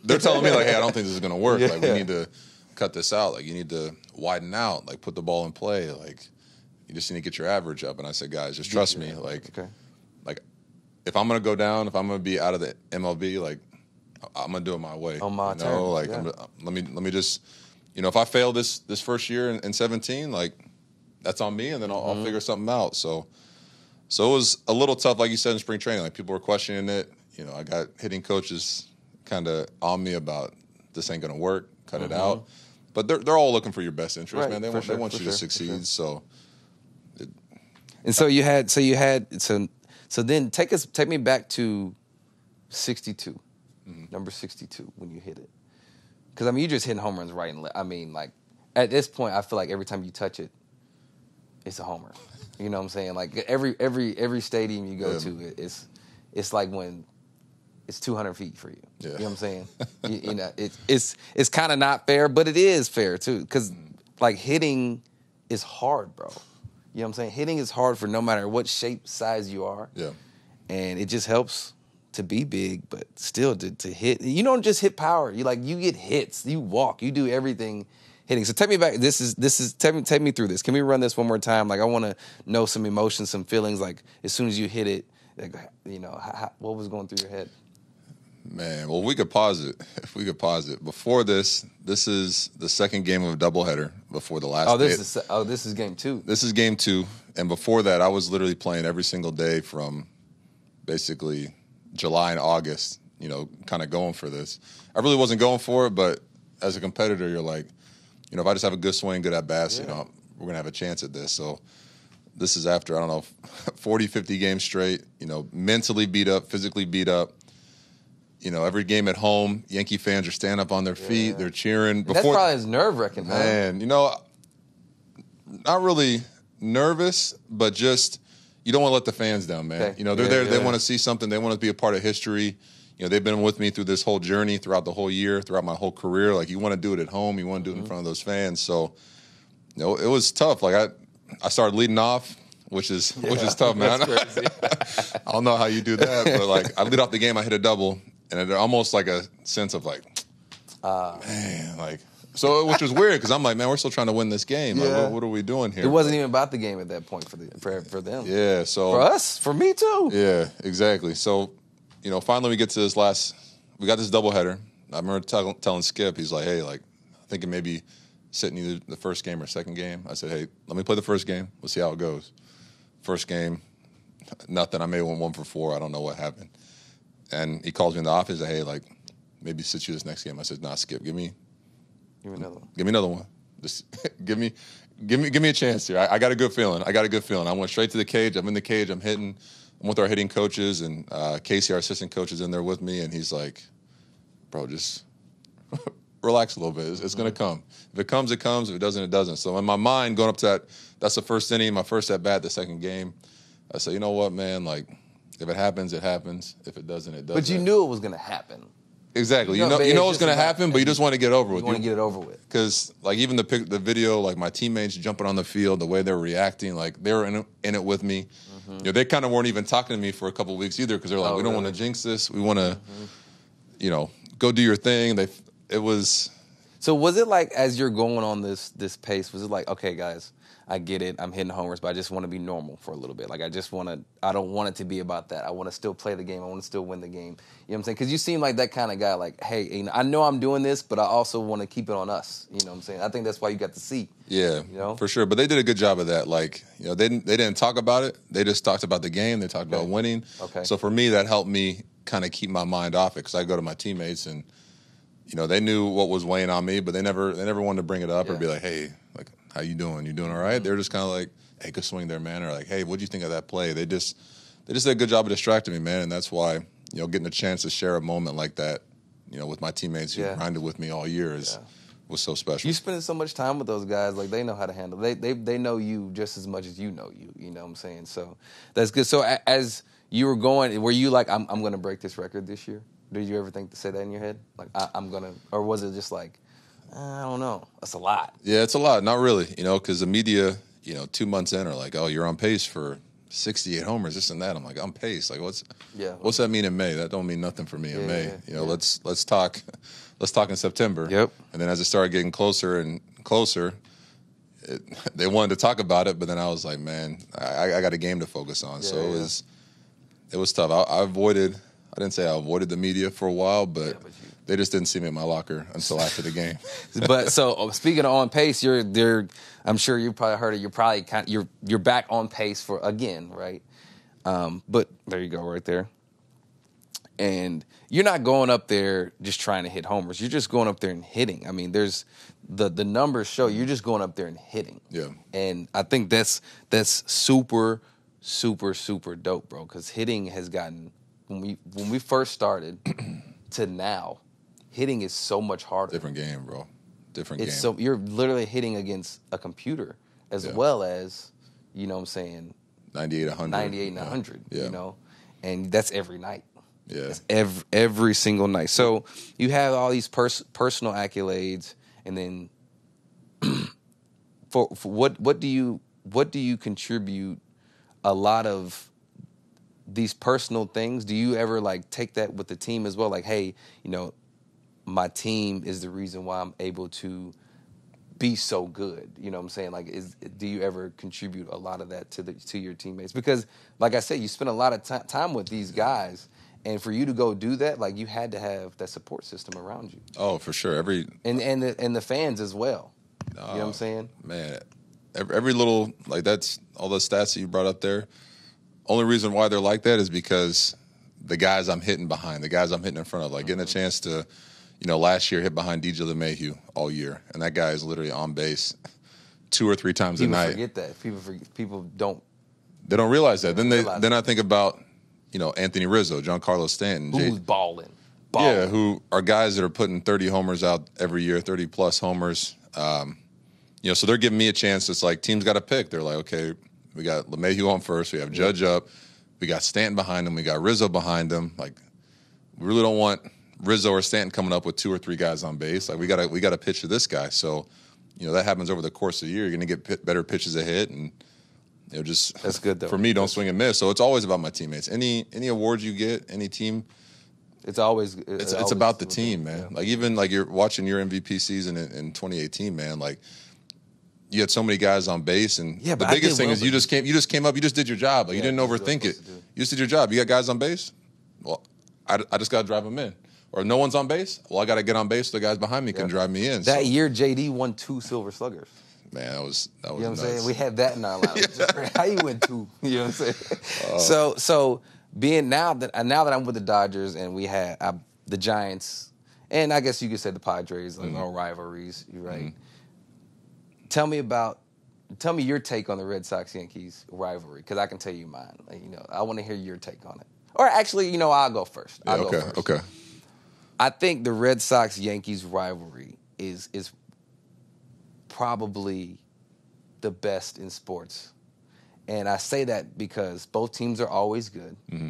they're telling me, like, hey, I don't think this is going to work. Yeah. Like, we need to cut this out. Like, you need to widen out. Like, put the ball in play. Like, you just need to get your average up. And I said, guys, just trust me. Like, like, if I'm going to go down, if I'm going to be out of the MLB, like, I'm gonna do it my way. On my turn. Like, let me just, if I fail this first year in 17, like, that's on me, and then I'll figure something out. So it was a little tough, like you said, in spring training. Like, people were questioning it. I got hitting coaches kind of on me about this ain't gonna work. Cut it out. But they're all looking for your best interest, man. They want you to succeed. So. So then take me back to 62. Number 62 when you hit it. Because, I mean, you're just hitting home runs right and left. I mean, like, at this point, I feel like every time you touch it, it's a homer. You know what I'm saying? Like, every stadium you go to, it's like when it's 200 feet for you. Yeah. You know what I'm saying? It's kind of not fair, but it is fair, too. Because, like, hitting is hard, bro. You know what I'm saying? Hitting is hard for no matter what shape, size you are. Yeah. And it just helps to be big, but still to hit. You don't just hit power. You like, you get hits, you walk, you do everything hitting. So take me back. Take me through this. Can we run this one more time? Like, I want to know some emotions, some feelings. Like, as soon as you hit it, like, you know, what was going through your head? Man, well, we could pause it. If we could pause it. Before this, this is the second game of a doubleheader before the last game. This is game two. This is game two. And before that, I was literally playing every single day from basically July and August, you know, kind of going for this. I really wasn't going for it, but as a competitor, you're like, you know, if I just have a good swing, good at-bats, yeah, you know, we're going to have a chance at this. So this is after, I don't know, 40, 50 games straight, you know, mentally beat up, physically beat up. You know, every game at home, Yankee fans are standing up on their feet. Yeah. They're cheering. Before, that's probably his nerve-wracking, man. Man, you know, not really nervous, but just you don't want to let the fans down, man. Okay. You know, they're there. Yeah. They want to see something. They want to be a part of history. You know, they've been with me through this whole journey, throughout the whole year, throughout my whole career. Like, you want to do it at home. You want to do it in front of those fans. So, you know, it was tough. Like, I started leading off, which is tough, man. That's crazy. I don't know how you do that, but, like, I lead off the game. I hit a double. And it almost like a sense of like, man, like, so, which was weird because I'm like, man, we're still trying to win this game. Yeah. Like, what are we doing here? It wasn't even about the game at that point for them. Yeah. So for us, for me too. Yeah, exactly. So, you know, finally we get to this last. We got this doubleheader. I remember telling Skip, he's like, hey, like, I think it may be sitting either the first game or second game. I said, hey, let me play the first game. We'll see how it goes. First game, nothing. I may went 1 for 4. I don't know what happened. And he calls me in the office. Hey, like, maybe sit you this next game. I said, nah, Skip, give me another one. Give me another one. Just give me a chance here. I got a good feeling. I went straight to the cage. I'm in the cage. I'm hitting. I'm with our hitting coaches, and Casey, our assistant coach, is in there with me. And he's like, bro, just relax a little bit. It's gonna come. If it comes, it comes. If it doesn't, it doesn't. So in my mind, going up to that's the first inning, my first at bat, the second game. I said, you know what, man, like, if it happens, it happens. If it doesn't, it doesn't. But you knew it was going to happen. Exactly. You know it's going to happen, but you just want to get over with. You want to get it over with. Because, like, even the video, like, my teammates jumping on the field, the way they're reacting, like, they were in it with me. Mm-hmm. You know, they kind of weren't even talking to me for a couple of weeks either because they're like, we don't want to jinx this. We want to, you know, go do your thing. It was. So was it like, as you're going on this pace, was it like, okay, guys, I get it, I'm hitting homers, but I just want to be normal for a little bit. Like, I don't want it to be about that. I want to still play the game. I want to still win the game. You know what I'm saying? Because you seem like that kind of guy, like, hey, you know, I know I'm doing this, but I also want to keep it on us. You know what I'm saying? I think that's why you got to see. Yeah, you know? For sure. But they did a good job of that. Like, you know, they didn't talk about it. They just talked about the game. They talked about winning. Okay. So for me, that helped me kind of keep my mind off it because I go to my teammates and, you know, they knew what was weighing on me, but they never wanted to bring it up or be like, hey, like, how you doing? You doing all right? Mm-hmm. They're just kind of like, hey, good swing there, man. Or like, hey, what'd you think of that play? They just did a good job of distracting me, man. And that's why, you know, getting a chance to share a moment like that, you know, with my teammates who grinded with me all year was so special. You spending so much time with those guys, like, they know how to handle. They know you just as much as you know you. You know what I'm saying? So that's good. So as you were going, were you like, I'm going to break this record this year? Did you ever think to say that in your head? Like, I'm going to, or was it just like, I don't know. That's a lot. Yeah, it's a lot. Not really, you know, because the media, you know, 2 months in are like, oh, you're on pace for 68 homers, this and that. I'm like, on pace. Like, what's that mean in May? That don't mean nothing for me in May. You know, let's talk in September. Yep. And then as it started getting closer and closer, they wanted to talk about it, but then I was like, man, I got a game to focus on. It was tough. I didn't say I avoided the media for a while, but they just didn't see me in my locker until after the game. But so speaking of on pace, I'm sure you probably heard it. You're probably you're back on pace for again, right? But there you go, right there. And you're not going up there just trying to hit homers. You're just going up there and hitting. I mean, there's the numbers show you're just going up there and hitting. Yeah. And I think that's super, super, super dope, bro. Because hitting has gotten when we first started to now. Hitting is so much harder. Different game, bro. Different game. So you're literally hitting against a computer as well as, you know what I'm saying, 98 and 100, you know? And that's every night. Yeah. That's every single night. So you have all these personal accolades, and then for what do you contribute a lot of these personal things, do you ever like take that with the team as well? Like, hey, you know, my team is the reason why I'm able to be so good. You know what I'm saying? Like, do you ever contribute a lot of that to your teammates? Because, like I said, you spend a lot of time with these guys, and for you to go do that, like, you had to have that support system around you. Oh, for sure. And the fans as well. You know what I'm saying? Man, every little, like, that's all the stats that you brought up there. Only reason why they're like that is because the guys I'm hitting behind, the guys I'm hitting in front of, like, getting a chance to, you know, last year hit behind DJ LeMahieu all year, and that guy is literally on base 2 or 3 times a night. People forget that. People don't. They don't realize that. Then I think about, you know, Anthony Rizzo, John Carlos Stanton. Who's balling. Yeah, who are guys that are putting 30 homers out every year, 30-plus homers. You know, so they're giving me a chance. It's like teams got to pick. They're like, okay, we got LeMahieu on first. We have Judge up. We got Stanton behind him. We got Rizzo behind him. Like, we really don't want Rizzo or Stanton coming up with 2 or 3 guys on base. Like, we got to pitch to this guy. So, you know, that happens over the course of the year. You're going to get better pitches ahead, and, you know, just that's good though. For me, don't swing and miss. So it's always about my teammates. Any awards you get, any team, it's always about the team, man. Yeah. Like, even like you're watching your MVP season in 2018, man. Like, you had so many guys on base, and the biggest thing is you just came up, you just did your job. Like, you didn't overthink it. You just did your job. You got guys on base? Well, I just got to drive them in. Or no one's on base? Well, I got to get on base so the guys behind me can drive me in. That year, JD won 2 Silver Sluggers. Man, that was nuts. You know what I'm saying? We had that in our lives. How you win 2? You know what I'm saying? So being now that I'm with the Dodgers, and we had the Giants, and I guess you could say the Padres, like, our rivalries, right? Mm-hmm. Tell me your take on the Red Sox-Yankees rivalry, because I can tell you mine. Like, you know, I want to hear your take on it. Or actually, you know, I'll go first. Okay. I think the Red Sox-Yankees rivalry is probably the best in sports. And I say that because both teams are always good. Mm-hmm.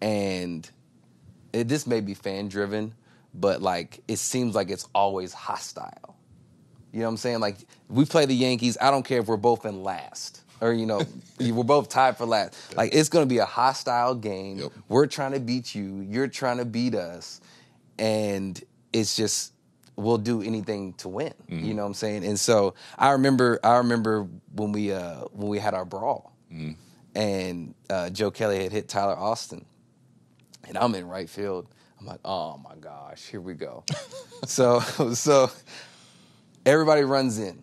And this may be fan-driven, but, like, it seems like it's always hostile. You know what I'm saying? Like, we play the Yankees. I don't care if we're both in last or, you know, we're both tied for last. Like, it's going to be a hostile game. Yep. We're trying to beat you. You're trying to beat us. And it's just, we'll do anything to win. Mm-hmm. You know what I'm saying? And so I remember when we had our brawl, and Joe Kelly had hit Tyler Austin, and I'm in right field. I'm like, oh my gosh, here we go. So. Everybody runs in.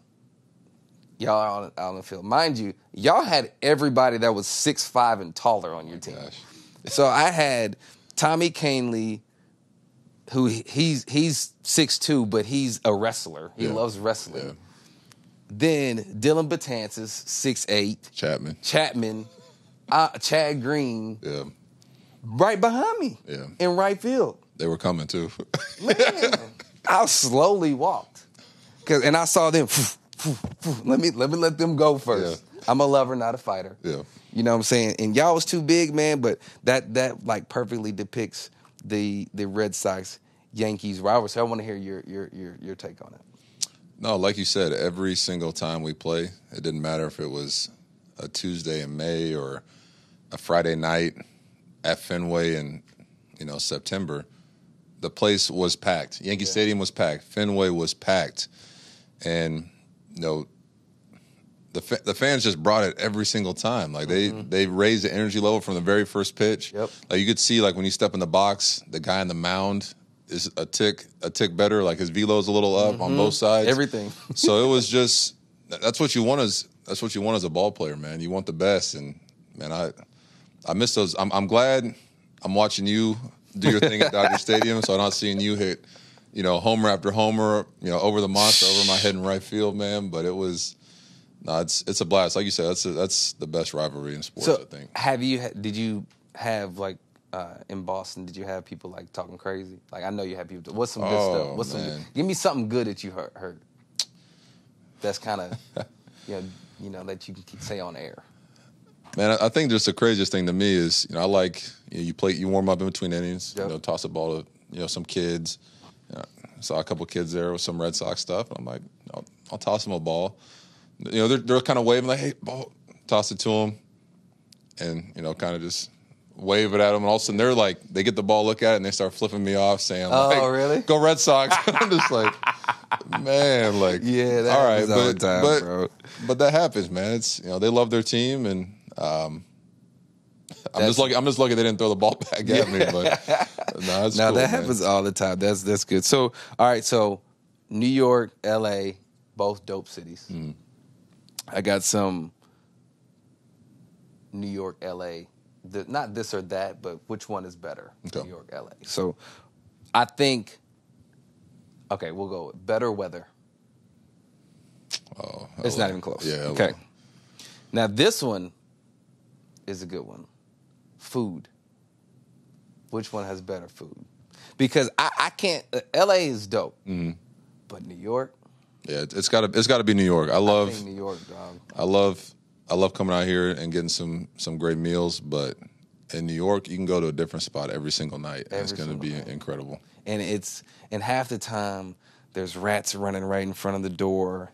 Y'all are on the field. Mind you, y'all had everybody that was 6'5" and taller on your team. Gosh. So I had Tommy Kahnle, who he's 6'2", but he's a wrestler. He loves wrestling. Yeah. Then Dylan Betances, 6'8". Chapman. Chad Green. Yeah. Right behind me. Yeah. In right field. They were coming too. Man, I slowly walked. And I saw them, let me let them go first. Yeah. I'm a lover, not a fighter. Yeah. You know what I'm saying? And y'all was too big, man, but that like perfectly depicts the Red Sox-Yankees rivalry. So I want to hear your take on it. No, like you said, every single time we play, it didn't matter if it was a Tuesday in May or a Friday night at Fenway in, you know, September, the place was packed. Yankee Stadium was packed. Fenway was packed. And, you know, the fans just brought it every single time. Like, they raised the energy level from the very first pitch. Yep. Like, you could see, like, when you step in the box, the guy on the mound is a tick better. Like, his velo's a little up on both sides. Everything. So it was just – that's what you want as a ball player, man. You want the best. And, man, I miss those. I'm glad I'm watching you do your thing at Dodger Stadium, so I'm not seeing you hit – you know, homer after homer, you know, over the monster, over my head in right field, man. But it was, it's a blast. Like you said, that's the best rivalry in sports, so I think. Did you have, in Boston, did you have people, like, talking crazy? Like, I know you had people, what's some good stuff? Give me something good that you heard. That's kind of, you know, that you can say on air. Man, I think just the craziest thing to me is, you know, I like, you know, you warm up in between innings, you know, toss a ball to, you know, some kids. Saw a couple kids there with some Red Sox stuff, and I'm like, I'll toss them a ball. You know, they're kind of waving, like, hey, ball. Toss it to them. and, you know, kind of just wave it at them. And all of a sudden, they're like, they get the ball, look at it, and they start flipping me off, saying, like, "Oh, really? Go Red Sox!" I'm just like, man, like, yeah, that all right, all the time, but that happens, man. It's, you know, they love their team, and I'm just lucky they didn't throw the ball back at me. But no, cool, that happens all the time. That's good. So, all right, so New York, L.A., both dope cities. Mm. I got some New York, L.A. Not this or that, but which one is better, okay. New York, L.A.? So I think, okay, we'll go with better weather. Oh, LA. It's not even close. Yeah, LA. Okay. Now, this one is a good one. Food. Which one has better food? Because I can't, L.A. is dope, mm-hmm. but New York? Yeah, it's gotta be New York. I think New York, dog. I love coming out here and getting some great meals, but in New York, you can go to a different spot every single night, and it's going to be incredible. And half the time, there's rats running right in front of the door,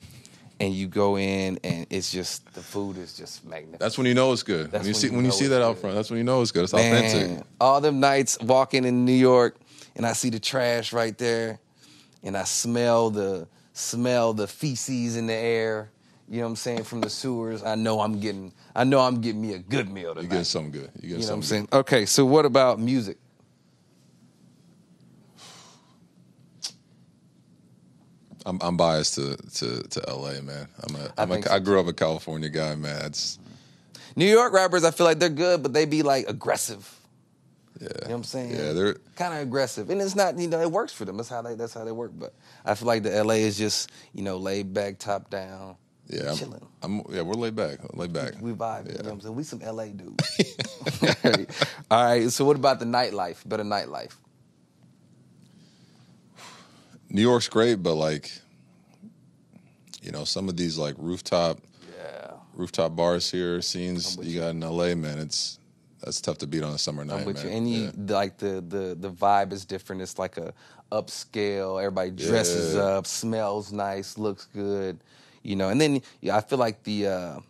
and you go in, and it's just, the food is just magnificent. That's when you know it's good. When you see that out front, that's when you know it's good. It's authentic. All them nights walking in New York, and I see the trash right there, and I smell the feces in the air. You know what I'm saying? From the sewers, I know I'm getting me a good meal tonight. You get something good. You know what I'm saying? Okay, so what about music? I'm biased to LA, man. I grew up a California guy, man. New York rappers, I feel like they're good, but they be like aggressive. Yeah. You know what I'm saying? Yeah, they're kind of aggressive. And it's not, you know, it works for them. That's how they work. But I feel like the LA is just, you know, laid back, top down. Yeah, we're laid back. We vibe. Yeah. You know what I'm saying? We some LA dudes. All right. So what about the nightlife? Better nightlife. New York's great, but like, you know, some of these like rooftop bars here, scenes you got in LA, man, that's tough to beat on a summer night, man. And like the vibe is different. It's like a upscale. Everybody dresses up, smells nice, looks good. You know, and then I feel like the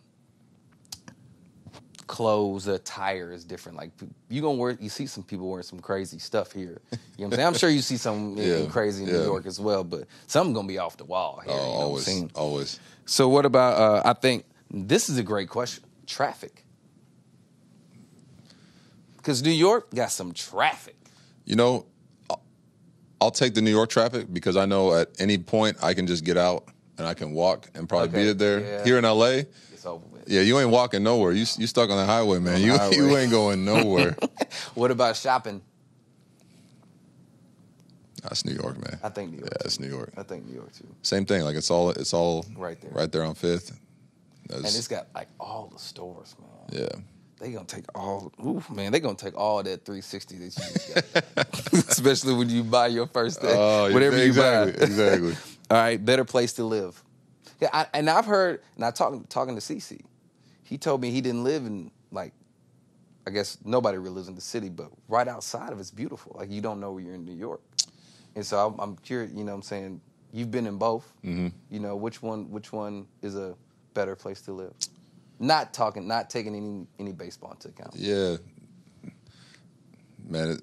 clothes, the attire is different. Like you see some people wearing some crazy stuff here. You know what I'm saying? I'm sure you see some crazy in New York as well, but some gonna be off the wall here. Oh, you know always, what I'm saying? Always. So what about? I think this is a great question. Traffic, because New York got some traffic. You know, I'll take the New York traffic because I know at any point I can just get out. And I can walk and probably beat it there. Yeah. Here in L.A., it's over with. Yeah, you ain't walking nowhere. You stuck on the highway, man. You ain't going nowhere. What about shopping? That's New York, man. I think New York. Yeah, it's New York. I think New York too. Same thing. Like it's all right there on Fifth. And it's got like all the stores, man. Yeah. They gonna take all. Oof, man. They gonna take all that 360 that you got, especially when you buy your first thing. Oh, whatever you buy. Exactly. All right, better place to live. Yeah, I've heard, talking to CeCe, he told me he didn't live in, like, I guess nobody really lives in the city, but right outside of it's beautiful. Like, you don't know where you're in New York. And so I'm curious, you know what I'm saying? You've been in both. Mm-hmm. You know, which one is a better place to live? Not taking any baseball into account. Yeah. Man,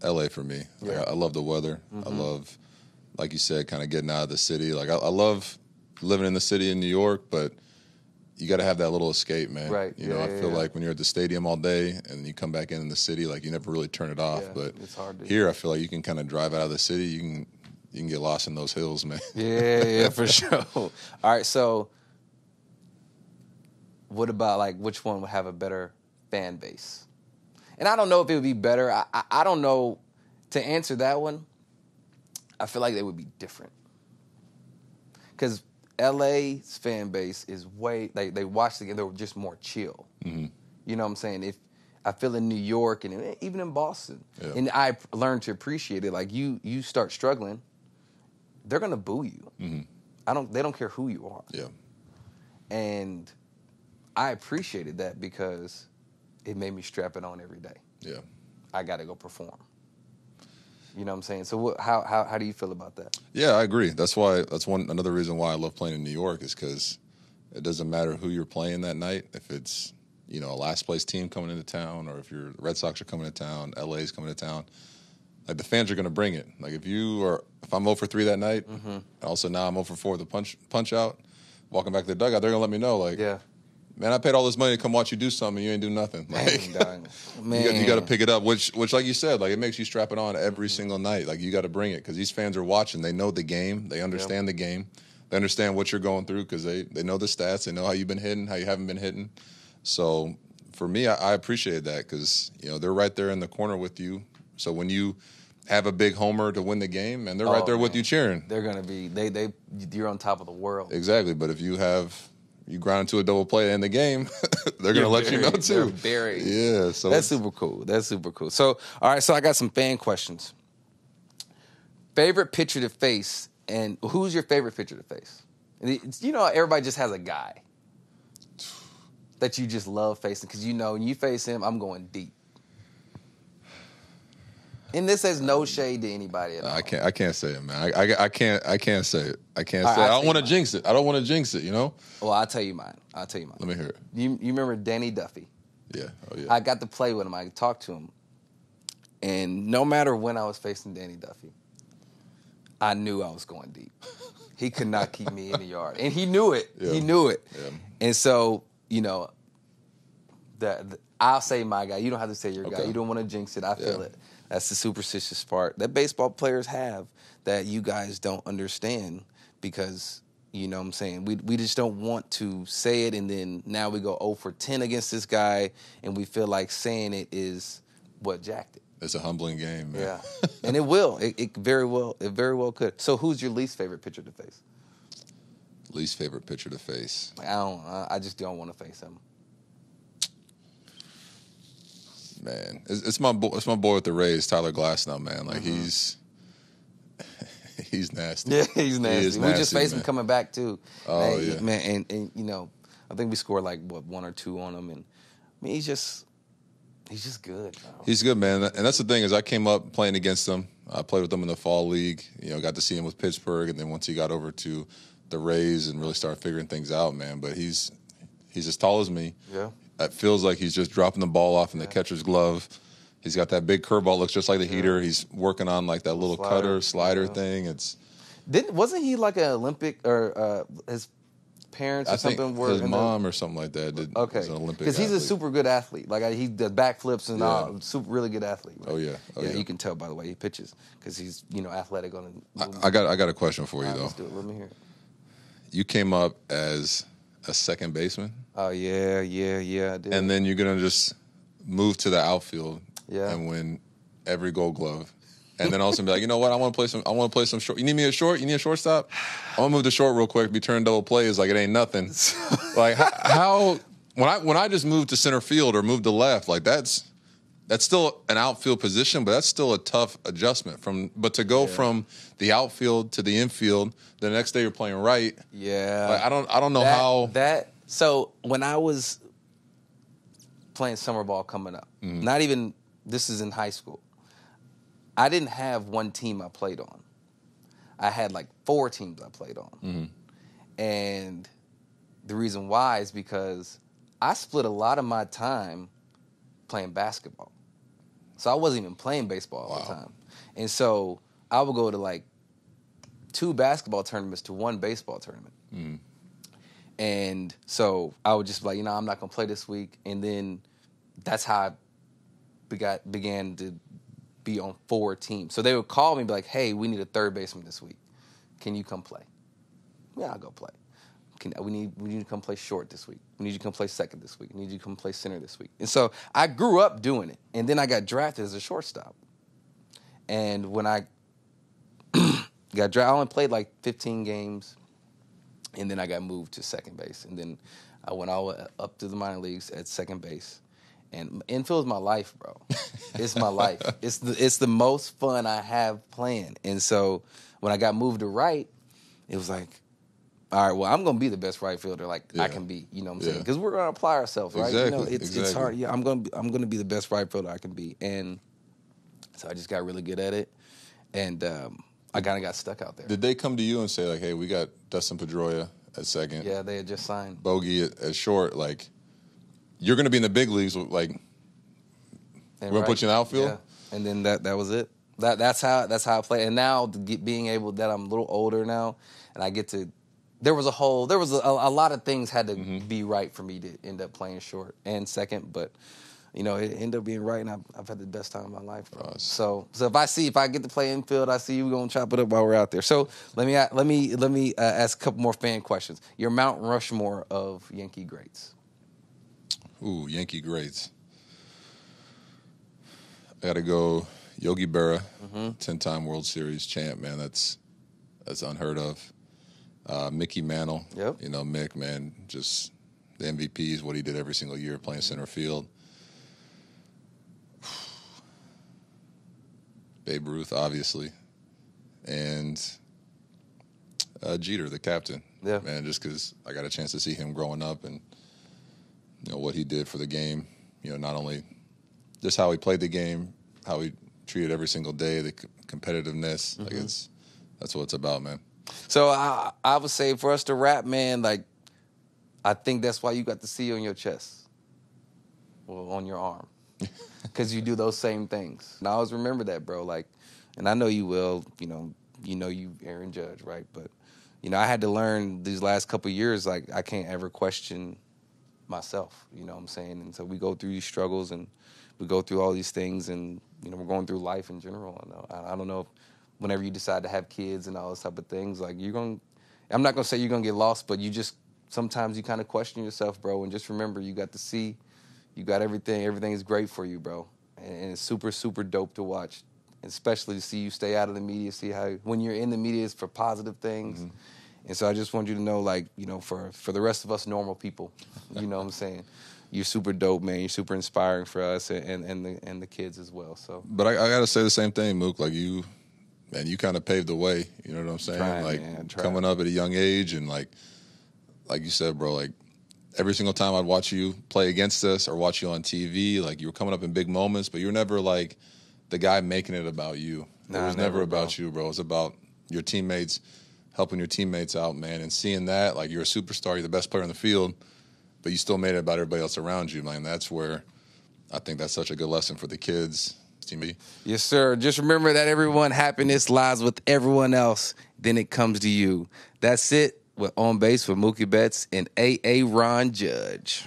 L.A. for me. Yeah. Like, I love the weather. Mm-hmm. I love, like you said, kind of getting out of the city. Like, I love living in the city in New York, but you got to have that little escape, man. Right. I feel like when you're at the stadium all day and you come back in the city, like, you never really turn it off. Yeah, but it's hard to here, I feel like you can kind of drive out of the city. You can get lost in those hills, man. Yeah, for sure. All right, so what about, like, which one would have a better fan base? And I don't know if it would be better. I don't know to answer that one. I feel like they would be different. Because LA's fan base is way, they watch the game, they're just more chill. Mm-hmm. You know what I'm saying? If I feel in New York and even in Boston, and I learned to appreciate it, like you start struggling, they're gonna boo you. Mm-hmm. They don't care who you are. Yeah. And I appreciated that because it made me strap it on every day. Yeah. I gotta go perform. You know what I'm saying? So how do you feel about that? Yeah, I agree. That's another reason why I love playing in New York is because it doesn't matter who you're playing that night. If it's you know, a last place team coming into town, or if your Red Sox are coming to town, LA's coming to town, like the fans are going to bring it. Like if I'm 0 for 3 that night, and also now I'm 0 for 4 the punch out, walking back to the dugout, they're going to let me know, like, man, I paid all this money to come watch you do something, and you ain't do nothing. Like, man. You got to pick it up, which, like you said, like it makes you strap it on every single night. Like you got to bring it because these fans are watching. They know the game. They understand the game. They understand what you're going through because they know the stats. They know how you've been hitting, how you haven't been hitting. So for me, I appreciate that because, you know, they're right there in the corner with you. So when you have a big homer to win the game, and they're right there with you cheering. They're going to be you're on top of the world. Exactly. But if you have... You grind into a double play to end the game, they're going to let you know, too. Buried. Yeah. So that's super cool. That's super cool. So, all right, so I got some fan questions. Favorite pitcher to face, and who's your favorite pitcher to face? It's, you know, everybody just has a guy that you just love facing because, you know, when you face him, I'm going deep. And this has no shade to anybody at all. I can't say it, man. I can't say it. I can't say it. I don't want to jinx it. I don't want to jinx it, you know? Well, I'll tell you mine. Let me hear it. You remember Danny Duffy? Yeah. Oh, yeah. I got to play with him. I could talk to him. And no matter when I was facing Danny Duffy, I knew I was going deep. He could not keep me in the yard. And he knew it. Yeah. He knew it. Yeah. And so, you know, I'll say my guy. You don't have to say your guy. You don't want to jinx it. I feel it. That's the superstitious part that baseball players have that you guys don't understand because, you know what I'm saying, we just don't want to say it, and then now we go 0 for 10 against this guy, and we feel like saying it is what jacked it. It's a humbling game, man. Yeah, and it will. It very well could. So who's your least favorite pitcher to face? Least favorite pitcher to face? I just don't want to face him. Man, it's my boy with the Rays, Tyler Glasnow, man. Like he's nasty. Yeah, he's nasty. We just faced him coming back too. Oh man, yeah, man. And you know, I think we scored like one or two on him, and I mean he's just good. Bro. He's good, man. And that's the thing is I came up playing against him. I played with him in the fall league. You know, got to see him with Pittsburgh, and then once he got over to the Rays and really started figuring things out, man. But he's as tall as me. Yeah. It feels like he's just dropping the ball off in the catcher's glove. He's got that big curveball, looks just like the heater. He's working on like that little slider thing. Wasn't he like an Olympic or his parents or something? Were his mom or something like that. Was an Olympic because he's a super good athlete. Like he does backflips and all. Super really good athlete. Right? Oh yeah. You can tell by the way he pitches because he's athletic on. I got a question for you though. Let's do it. Let me hear it. You came up as a second baseman. Oh, yeah, I did. And then you're going to just move to the outfield and win every Gold Glove. And then also be like, you know what, I want to play some short. You need me a short? You need a shortstop? I'm going to move to short real quick. Be turned double plays like it ain't nothing. Like, how when I just moved to center field or moved to left, like that's still an outfield position, but that's still a tough adjustment from the outfield to the infield. The next day you're playing right. Yeah. Like, I don't know how that. So when I was playing summer ball coming up, not even this is in high school, I didn't have one team I played on. I had like 4 teams I played on. And the reason why is because I split a lot of my time playing basketball. So I wasn't even playing baseball all the time. And so I would go to like 2 basketball tournaments to 1 baseball tournament. And so I would just be like, I'm not going to play this week. And then that's how I began to be on 4 teams. So they would call me and be like, hey, we need a third baseman this week. Can you come play? Yeah, I'll go play. We need you to come play short this week. We need you to come play second this week. We need you to come play center this week. And so I grew up doing it. And then I got drafted as a shortstop. And when I got drafted, I only played like 15 games. And then I got moved to second base. And then I went all up to the minor leagues at second base. And infield is my life, bro. It's my life. It's the most fun I have playing. And so when I got moved to right, it was like, all right, well, I'm going to be the best right fielder I can be. You know what I'm saying? Because we're going to apply ourselves, right? Exactly. It's hard. Yeah, I'm going to be the best right fielder I can be. And so I just got really good at it. And I kind of got stuck out there. Did they come to you and say, like, hey, we got Dustin Pedroia at second? Yeah, they had just signed Bogey at short. Like, you're going to be in the big leagues. Like, and we're going to put you in the outfield. Yeah. And then that was it. That's how I play. And now being able that I'm a little older now, and I get to. There was a lot of things had to be right for me to end up playing short and second, but you know it ended up being right, and I've had the best time of my life. Bro. So if I get to play infield, I see you gonna chop it up while we're out there. So let me ask a couple more fan questions. Your Mount Rushmore of Yankee greats. Ooh, Yankee greats. I got to go Yogi Berra, 10-time World Series champ. Man, that's unheard of. Mickey Mantle, yep. You know, Mick, man, just the MVP is what he did every single year playing center field. Babe Ruth, obviously. And Jeter, the captain. Yeah. Man, just because I got a chance to see him growing up and, you know, what he did for the game. You know, not only just how he played the game, how he treated every single day, the competitiveness. Like that's what it's about, man. So I would say for us to rap, man, like, I think that's why you got the C on your chest or on your arm, because you do those same things. And I always remember that, bro. Like, and I know you will, you Aaron Judge, right? But, you know, I had to learn these last couple of years, like, I can't ever question myself, you know what I'm saying? And so we go through these struggles and we go through all these things and, you know, we're going through life in general. I don't know if whenever you decide to have kids and all those type of things, like I'm not going to say you're going to get lost, but you just, sometimes you kind of question yourself, bro, and just remember you got to see, you got everything, everything is great for you, bro. And it's super, super dope to watch, especially to see you stay out of the media, see how, when you're in the media, it's for positive things. And so I just want you to know, like, you know, for the rest of us normal people, you know what I'm saying? You're super dope, man. You're super inspiring for us and the kids as well, so. But I got to say the same thing, Mook, like you... Man, you kind of paved the way, you know what I'm saying? Coming up at a young age and, like you said, bro, like every single time I'd watch you play against us or watch you on TV, like you were coming up in big moments, but you were never like the guy making it about you. It was never about you, bro. It was about your teammates, helping your teammates out, man, and seeing that, like you're a superstar, you're the best player on the field, but you still made it about everybody else around you, man. That's where I think that's such a good lesson for the kids. TV. Yes, sir. Just remember that everyone, happiness lies with everyone else. Then it comes to you. That's it. We're On Base with Mookie Betts and A.A. Ron Judge.